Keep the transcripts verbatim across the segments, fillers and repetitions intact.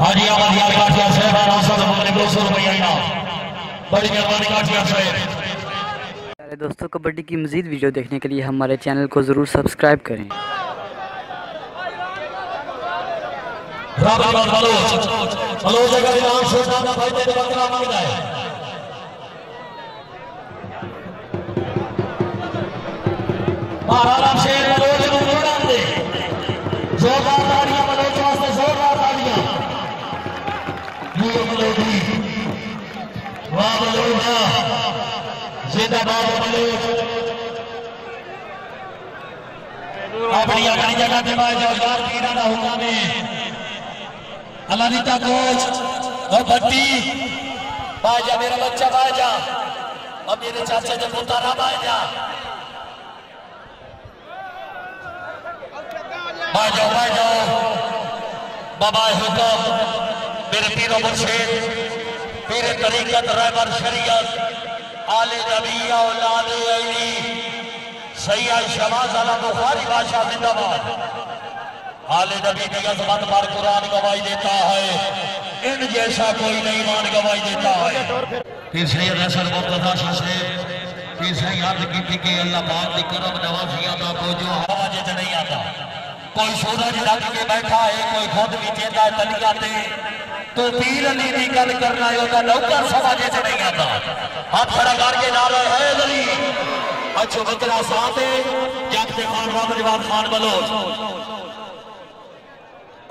हाजी आबादी काठिया साहब दो सौ रुपया इनाम। बड़ी मेहरबानी काठिया साहब। अरे दोस्तों, कबड्डी की मज़ीद वीडियो देखने के लिए हमारे चैनल को ज़रूर सब्सक्राइब करें। अपनी अपनी जगह के बाद जोरदार पीड़ा ना होगा में अलानीता कोच और भट्टी बाजा मेरा बच्चा बाजा और मेरे चाचा जब उतारा बाजा बाजा बाजा बाबा होता मेरे पीरों मुर्शेद मेरे तरीकत रहबर शरीयत आले नबिया और लाले अली सैयद शबाज अला बुखारी बादशाह जिंदाबाद। आले नबी की अजमत पर कुरान गवाही देता है, इन जैसा कोई नहीं मान गवाही देता है। तीसरी रसल मुर्तजा से तीसरी अर्ज की कि अल्लाह पाक की करम नवाजियां का कोई जो हवा जित नहीं आता, कोई सूरज लग के बैठा है, कोई खुद भी चेता है तलिया से, तो पीर अली की गल करना होता नौकर समाजे से नहीं आता। हाथ खड़ा करके जा रहे हैं अली अच्छो बकरा साथ जब खान राम जवाब खान बलोच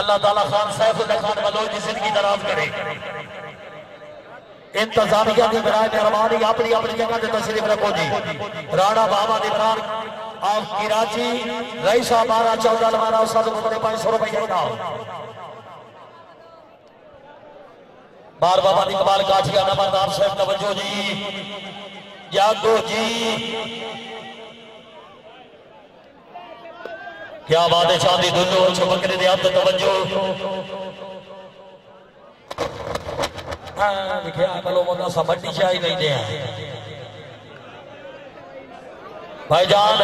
अल्लाह ताला खान सैफुद्दीन खान बलोच की जिंदगी दराज करे। इंतजामिया के बराए मेहरबानी अपनी अपनी जगह से तशरीफ रखो जी। राणा बाबा निफान आप कराची रईसा बारह चौदह लवाना पाँच सौ रुपये इनाम। बार बाबा इकबाल काठिया नंबरदार साहब तवज्जो जी जागो जी। क्या बात है शादी दोनों अच्छे बकरे दे आप तवज्जो हां देखिए आपलो मोदा सबटी चाहिए नहीं दे भाईजान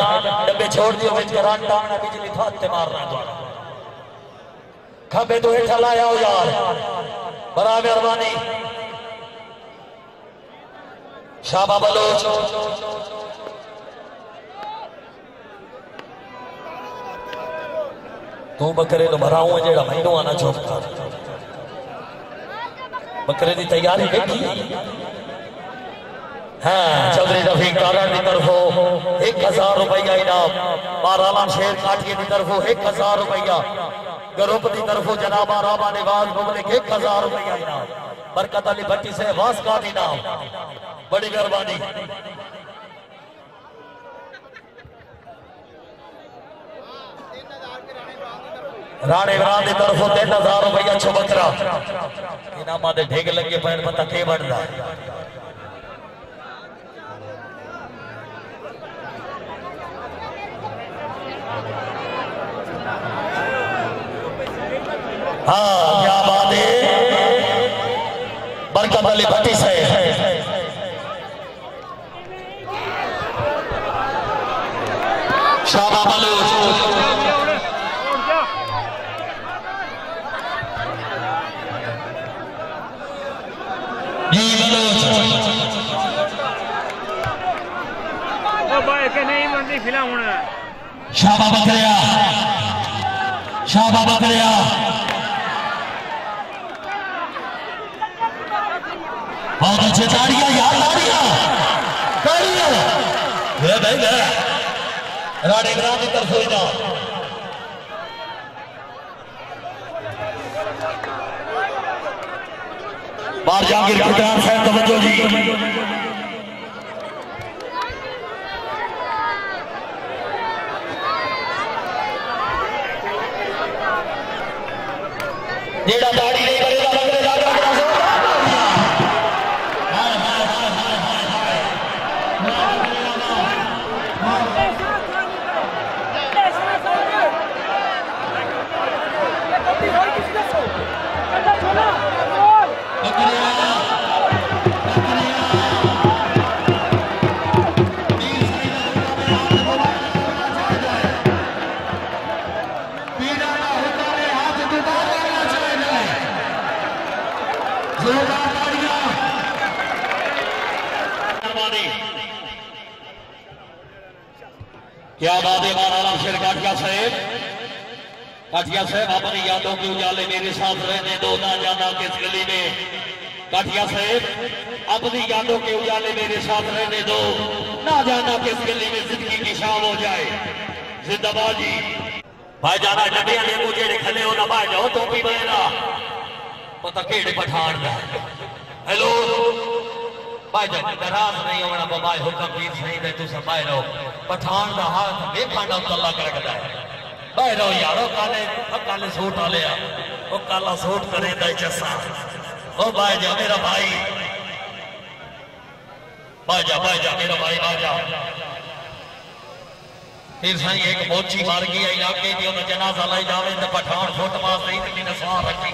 डब्बे छोड़ दियो बीच करान टाना बिजली फाट के मार रहा है खबे तो हेठा लाया हो यार बड़ा मेहरबानी। शाबा बलोच तू बकरे तो भराऊं जेड़ा महीनों आना चुप कर बकरे की तैयारी देखी हाँ चौधरी रफी कारा की तरफों एक हजार रुपया इनाम। बाराला शेर काठिए की तरफों एक हजार रुपया ग्रुप की तरफों जनाबा राबा निवाज पब्लिक एक हजार रुपया इनाम। बरकत अली भट्टी से वास्का इनाम। बड़ी मेहरबानी। राणे इमरान की तरफों तीन हजार रुपया छो बकरा इनाम के ढेग लगे पैन पता के बनता हाँ क्या बात है। बरकत अली भट्टी से शाबा बलोच शाबा बकरिया शाबा बकरिया बहुत अच्छे ताड़िया यार ताड़िया ताड़िया रे भाई रे राडे ग्राम की तरफ होइना बाहर जाके गुटार साहब तवज्जो जी। जेड़ा दाढ़ी नहीं करेगा बकरे दादा बना सो हाय हाय हाय हाय हाय क्या बात है महाराज शेर काठिया साहेब, काठिया साहेब अपनी यादों के उजाले मेरे साथ रहने दो ना जाना किस गली में। काठिया साहेब अपनी यादों के उजाले मेरे साथ रहने दो ना जाना किस गली में जिंदगी की शाम हो जाए। जिंदाबादी भाई जाना डबिया ने मुझे खले हो ना भाई जाओ तो भी बहना पता केड़े पठान का हेलो भाई जान नाराज नहीं होना बाबा हुक्म पीस नहीं दे तू सब भाई रहो पठान का हाथ वेखाना तला करकदा है भाई रहो यारो काले काले सूट आ लिया वो काला सूट करे दा जसा ओ भाई जा मेरा भाई भाई जा भाई जा मेरा भाई आ जा फिर साई एक मोची मार गई इलाके दी ओ जनाजा लाई जावे ते पठान फुट मार नहीं ते ने सार रखी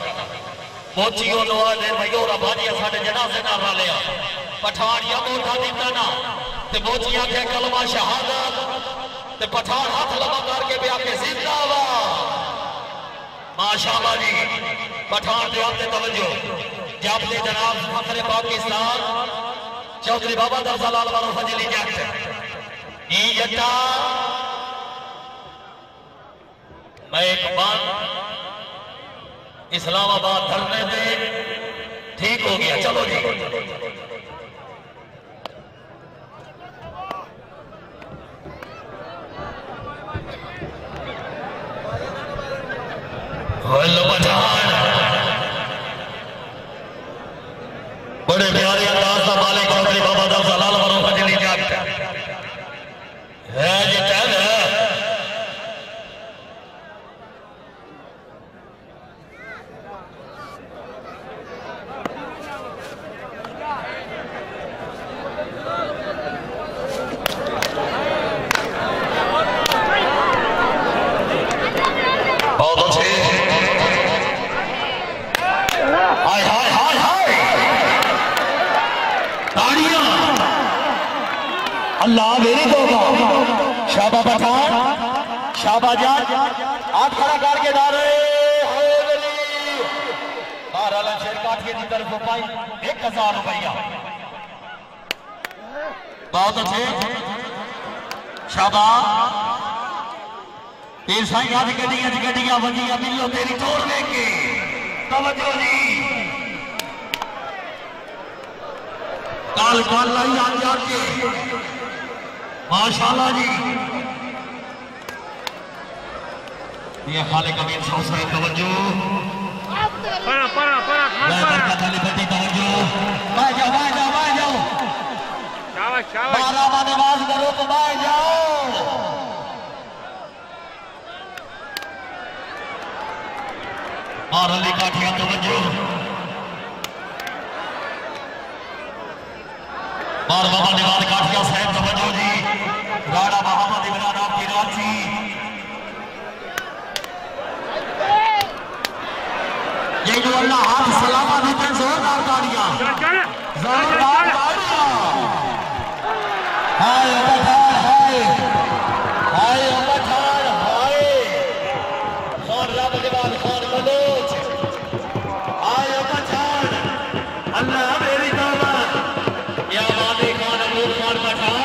मोची ओ लो आ दे भाई ओरा भाजी साडे जनाजे ना रा लिया पठान या मोठा दिता ना ते मोचिया के कलमा शहादत ते पठान हाथ लम्बा करके भी आके जिंदाबाद माशाल्लाह जी पठान दे आपने तवज्जो जापले जनाब फखरे पाकिस्तान चौधरी बाबा दरजलाल वालों फजीली जट ई जटा मैं एक बार इस्लामाबाद धरने पे ठीक हो गया। चलो जी बड़े प्यारे अंदाज का मालिक चौधरी बाबा दरजलाल वालों का जिली जाट है जी टैन है अल्लाह मेरी तोबा शाबा पठान शाबा जाट हाथ खड़ा करके नारे हो गली महाराज शेर काठिया की तरफ पाई एक हजार रुपया बहुत अच्छे शाबा पीर साई अज गड्डिया च गड्डिया वजिया मिलो तेरी टोर देख के तवज्जो जी काल काल लाई आ जाके माशाल्लाह जी ये खालिक अमीर हुसैन तवज्जो परा परा परा बरकत अली बटी तवज्जो भाई जाओ भाई जाओ भाई जाओ शाबाश शाबाश बारा बाने बाज करो तो भाई जाओ और अली काठिया तवज्जो और बाबा निवाद काठिया साहब तवज्जो जी राणा मोहम्मद इमरान आपकी रांची ये जो अल्लाह हाथ सलामा देते जोरदार तालियां जोरदार तालियां हाय पठान हाय हाय पठान हाय और रब निवाद खान बलोच हाय पठान अल्लाह मेरी ताकत या वादे खान अमूर खान पठान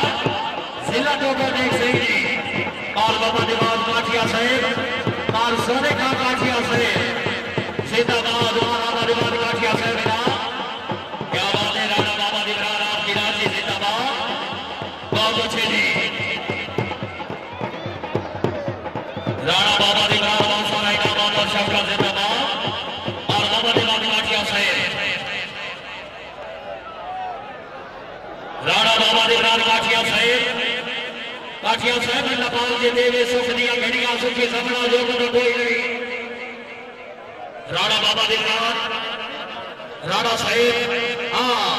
और बाबा निवाद काठिया साहेब और सोने का काठिया साहेब जिंदाबाद बाबा निवाद काठिया साहेब क्या बात है राणा बाबा निवाद आपकी राशि जिंदाबाद बहुत अच्छे जी राणा बाबा निवाद बहुत सारा इनाम और सबका जिंदाबाद और बाबा निवाद काठिया साहेब राणा बाबा निवाद काठिया साहेब काठिया साहब अल्लाह पाल जी देवे सुख दिया घड़िया सुखी सबना जो करो कोई नहीं राणा बाबा दे राणा साहेब हाँ